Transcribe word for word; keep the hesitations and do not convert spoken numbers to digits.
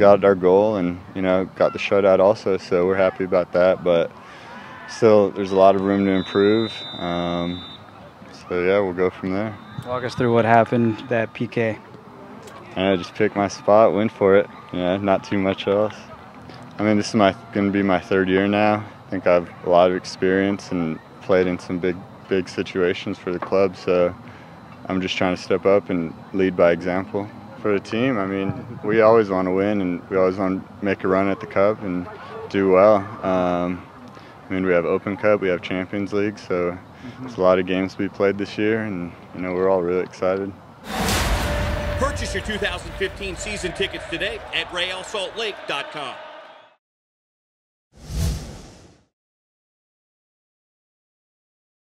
got our goal and, you know, got the shutout also, so we're happy about that. But still, there's a lot of room to improve. Um, so, yeah, we'll go from there. Walk us through what happened, that P K. I just picked my spot, went for it. Yeah, not too much else. I mean, this is my going to be my third year now. I think I have a lot of experience and played in some big, big situations for the club. So I'm just trying to step up and lead by example for the team. I mean, we always want to win, and we always want to make a run at the cup and do well. Um, I mean, we have Open Cup, we have Champions League, so there's a lot of games we played this year, and you know, we're all really excited. Purchase your two thousand fifteen season tickets today at Real Salt Lake dot com.